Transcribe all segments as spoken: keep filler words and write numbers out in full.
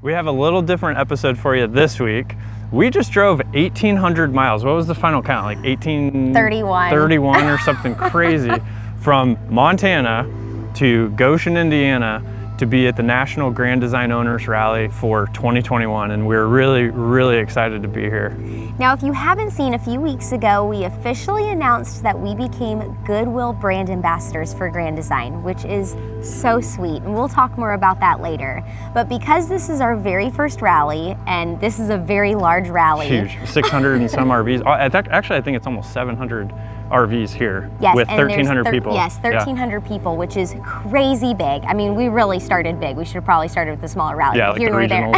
We have a little different episode for you this week. We just drove eighteen hundred miles. What was the final count? Like eighteen thirty-one thirty-one or something crazy from Montana to Goshen, Indiana to be at the National Grand Design Owners Rally for twenty twenty-one, and we're really, really excited to be here. Now, if you haven't seen, a few weeks ago, we officially announced that we became Goodwill brand ambassadors for Grand Design, which is so sweet, and we'll talk more about that later. But because this is our very first rally, and this is a very large rally. Huge, six hundred and some R Vs. Actually, I think it's almost seven hundred R Vs here, yes, with thirteen hundred thir people. Yes, thirteen hundred yeah. people, which is crazy big. I mean, we really started big. We should have probably started with a smaller rally. Yeah, like here the we're there.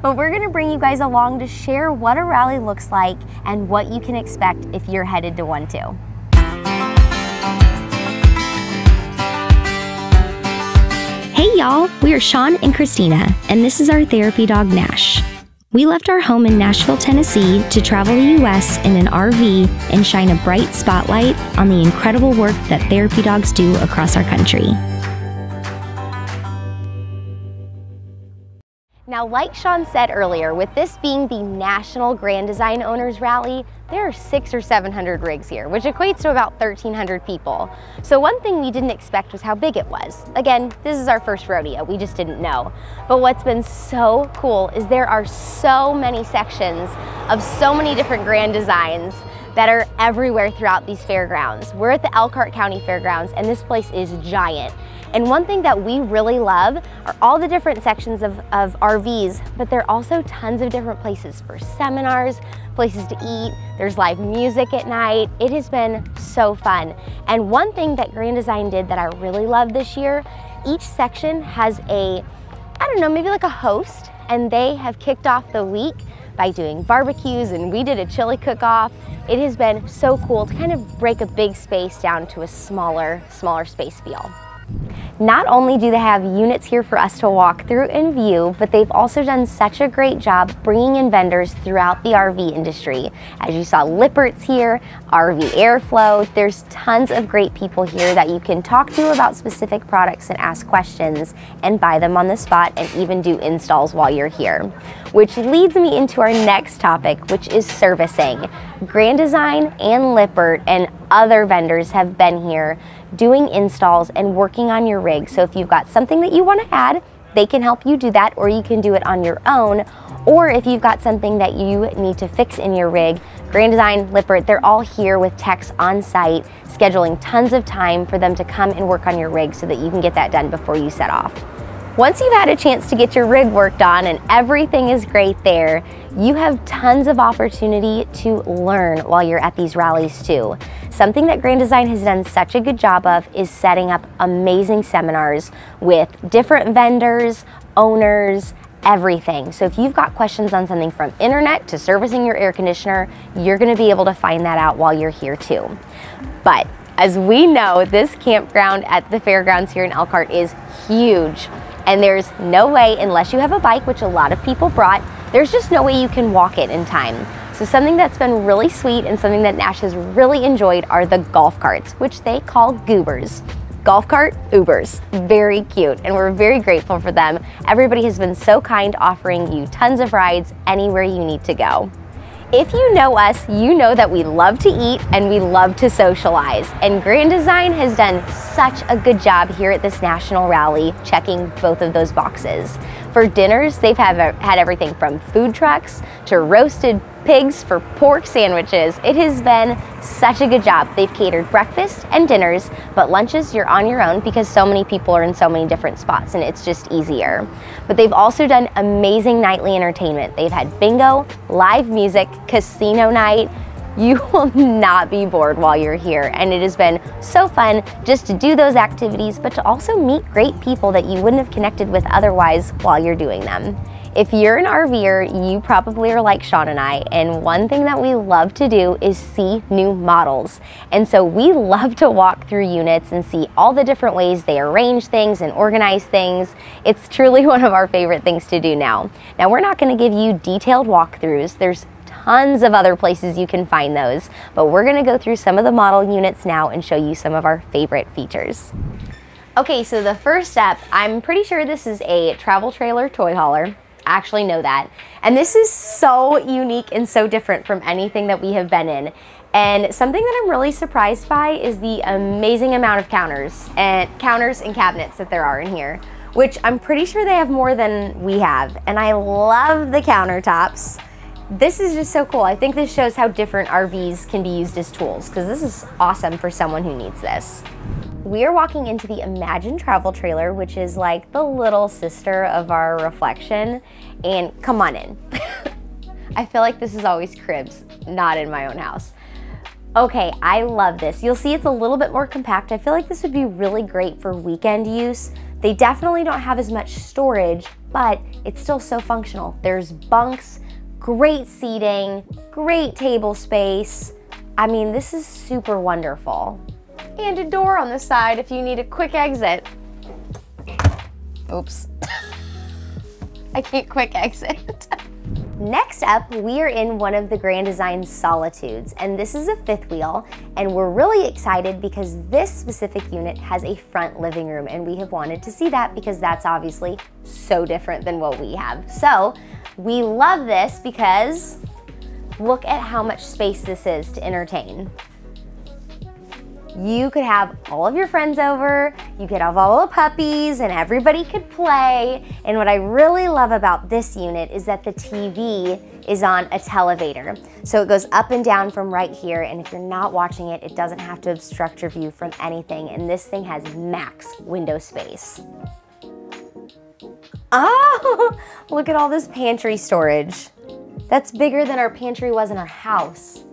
But we're gonna bring you guys along to share what a rally looks like and what you can expect if you're headed to one too. Hey y'all, we are Sean and Christina, and this is our therapy dog, Nash. We left our home in Nashville, Tennessee to travel the U S in an R V and shine a bright spotlight on the incredible work that therapy dogs do across our country. Now, like Sean said earlier, with this being the National Grand Design Owners Rally, there are six or seven hundred rigs here, which equates to about thirteen hundred people. So one thing we didn't expect was how big it was. Again, this is our first rodeo, we just didn't know. But what's been so cool is there are so many sections of so many different grand designs that are everywhere throughout these fairgrounds. We're at the Elkhart County Fairgrounds, and this place is giant. And one thing that we really love are all the different sections of, of R Vs, but there are also tons of different places for seminars, places to eat, there's live music at night. It has been so fun. And one thing that Grand Design did that I really loved this year, each section has a, I don't know, maybe like a host, and they have kicked off the week by doing barbecues, and we did a chili cook-off. It has been so cool to kind of break a big space down to a smaller, smaller space feel. Not only do they have units here for us to walk through and view, but they've also done such a great job bringing in vendors throughout the R V industry. As you saw, Lippert's here, R V Airflow. There's tons of great people here that you can talk to about specific products and ask questions and buy them on the spot and even do installs while you're here. Which leads me into our next topic, which is servicing. Grand Design and Lippert and other vendors have been here doing installs and working on your rig. So if you've got something that you want to add, they can help you do that, or you can do it on your own. Or if you've got something that you need to fix in your rig, Grand Design, Lippert, they're all here with techs on site, scheduling tons of time for them to come and work on your rig so that you can get that done before you set off. Once you've had a chance to get your rig worked on and everything is great there, you have tons of opportunity to learn while you're at these rallies too. Something that Grand Design has done such a good job of is setting up amazing seminars with different vendors, owners, everything. So if you've got questions on something from internet to servicing your air conditioner, you're gonna be able to find that out while you're here too. But as we know, this campground at the fairgrounds here in Elkhart is huge. And there's no way, unless you have a bike, which a lot of people brought, there's just no way you can walk it in time. So something that's been really sweet and something that Nash has really enjoyed are the golf carts, which they call Goobers. Golf cart Ubers, very cute, and we're very grateful for them. Everybody has been so kind, offering you tons of rides anywhere you need to go. If you know us, you know that we love to eat and we love to socialize, and Grand Design has done such a good job here at this national rally checking both of those boxes. For dinners, they've have, had everything from food trucks to roasted pigs for pork sandwiches. It has been such a good job. They've catered breakfast and dinners, but lunches you're on your own because so many people are in so many different spots and it's just easier. But they've also done amazing nightly entertainment. They've had bingo, live music, casino night. You will not be bored while you're here, and it has been so fun just to do those activities, but to also meet great people that you wouldn't have connected with otherwise while you're doing them. If you're an RVer, you probably are like Sean and I, and one thing that we love to do is see new models. And so we love to walk through units and see all the different ways they arrange things and organize things. It's truly one of our favorite things to do now. Now, we're not gonna give you detailed walkthroughs. There's tons of other places you can find those, but we're gonna go through some of the model units now and show you some of our favorite features. Okay, so the first step, I'm pretty sure this is a travel trailer toy hauler. actually know that. And this is so unique and so different from anything that we have been in. And something that I'm really surprised by is the amazing amount of counters and counters and cabinets that there are in here, which I'm pretty sure they have more than we have. And I love the countertops. This is just so cool. I think this shows how different R Vs can be used as tools, because this is awesome for someone who needs this. We are walking into the Imagine Travel trailer, which is like the little sister of our Reflection. And come on in. I feel like this is always cribs, not in my own house. Okay, I love this. You'll see it's a little bit more compact. I feel like this would be really great for weekend use. They definitely don't have as much storage, but it's still so functional. There's bunks, great seating, great table space. I mean, this is super wonderful. And a door on the side if you need a quick exit. Oops. I can't quick exit. Next up, we are in one of the Grand Design Solitudes, and this is a fifth wheel, and we're really excited because this specific unit has a front living room, and we have wanted to see that because that's obviously so different than what we have. So we love this because look at how much space this is to entertain. You could have all of your friends over, you could have all the puppies, and everybody could play. And what I really love about this unit is that the T V is on a televator. So it goes up and down from right here, and if you're not watching it, it doesn't have to obstruct your view from anything, and this thing has max window space. Oh, look at all this pantry storage. That's bigger than our pantry was in our house.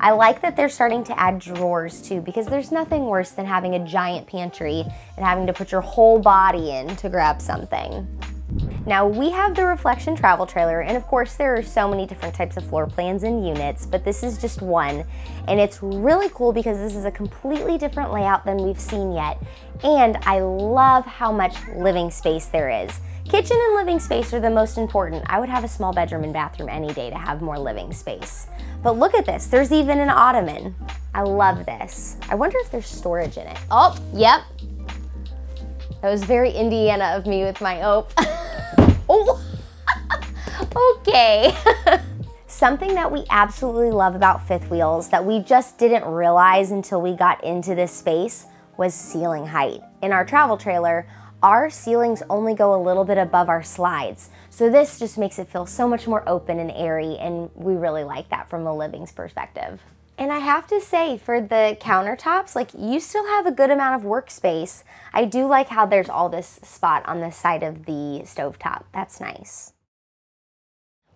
I like that they're starting to add drawers too, because there's nothing worse than having a giant pantry and having to put your whole body in to grab something. Now we have the Reflection Travel Trailer, and of course there are so many different types of floor plans and units, but this is just one. And it's really cool because this is a completely different layout than we've seen yet. And I love how much living space there is. Kitchen and living space are the most important. I would have a small bedroom and bathroom any day to have more living space. But look at this, there's even an ottoman. I love this. I wonder if there's storage in it. Oh, yep. That was very Indiana of me with my ope. Oh, okay. Something that we absolutely love about fifth wheels that we just didn't realize until we got into this space was ceiling height. In our travel trailer, our ceilings only go a little bit above our slides. So this just makes it feel so much more open and airy, and we really like that from a living's perspective. And I have to say, for the countertops, like, you still have a good amount of workspace. I do like how there's all this spot on the side of the stovetop. That's nice.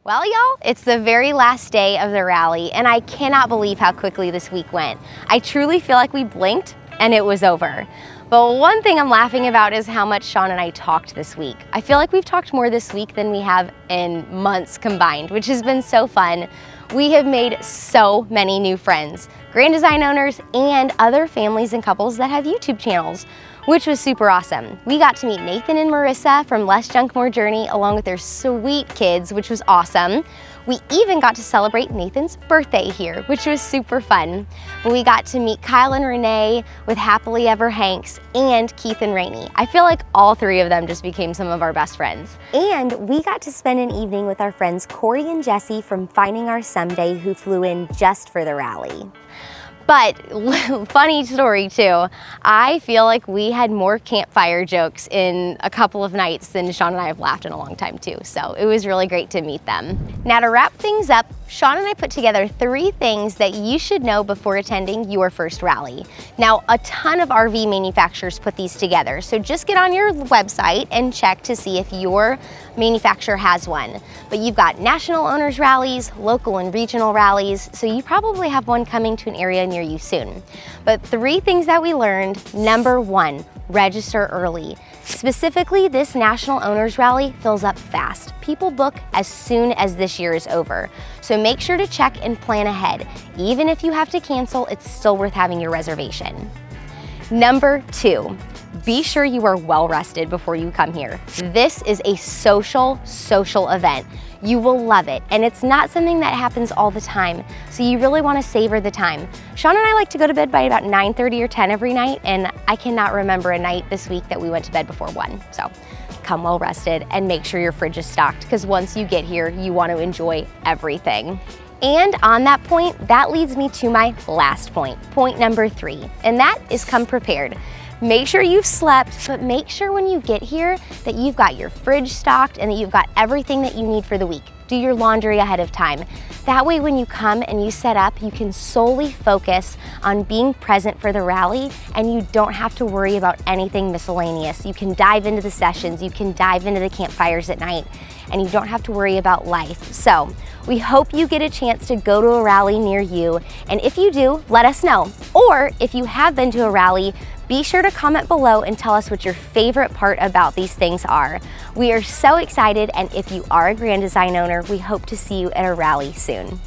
Well, y'all, it's the very last day of the rally, and I cannot believe how quickly this week went. I truly feel like we blinked and it was over. But one thing I'm laughing about is how much Sean and I talked this week. I feel like we've talked more this week than we have in months combined, which has been so fun. We have made so many new friends, Grand Design owners and other families and couples that have YouTube channels, which was super awesome. We got to meet Nathan and Marissa from Less Junk More Journey along with their sweet kids, which was awesome. We even got to celebrate Nathan's birthday here, which was super fun. But we got to meet Kyle and Renee with Happily Ever Hanks and Keith and Rainey. I feel like all three of them just became some of our best friends. And we got to spend an evening with our friends Corey and Jesse from Finding Our Someday, who flew in just for the rally. But funny story too, I feel like we had more campfire jokes in a couple of nights than Sean and I have laughed in a long time too. So it was really great to meet them. Now to wrap things up, Sean and I put together three things that you should know before attending your first rally. Now, a ton of R V manufacturers put these together, so just get on your website and check to see if your manufacturer has one. But you've got national owners rallies, local and regional rallies, so you probably have one coming to an area near you soon. But three things that we learned. Number one, register early. Specifically, this National Owners Rally fills up fast. People book as soon as this year is over. So make sure to check and plan ahead. Even if you have to cancel, it's still worth having your reservation. Number two, be sure you are well rested before you come here. This is a social, social event. You will love it, and it's not something that happens all the time, so you really want to savor the time. Sean and I like to go to bed by about nine thirty or ten every night, and I cannot remember a night this week that we went to bed before one. So come well rested, and make sure your fridge is stocked, because once you get here, you want to enjoy everything. And on that point, that leads me to my last point, point number three, and that is come prepared. Make sure you've slept, but make sure when you get here that you've got your fridge stocked and that you've got everything that you need for the week. Do your laundry ahead of time. That way when you come and you set up, you can solely focus on being present for the rally and you don't have to worry about anything miscellaneous. You can dive into the sessions, you can dive into the campfires at night, and you don't have to worry about life. So we hope you get a chance to go to a rally near you, and if you do, let us know. Or if you have been to a rally, be sure to comment below and tell us what your favorite part about these things are. We are so excited, and if you are a Grand Design owner, we hope to see you at a rally soon.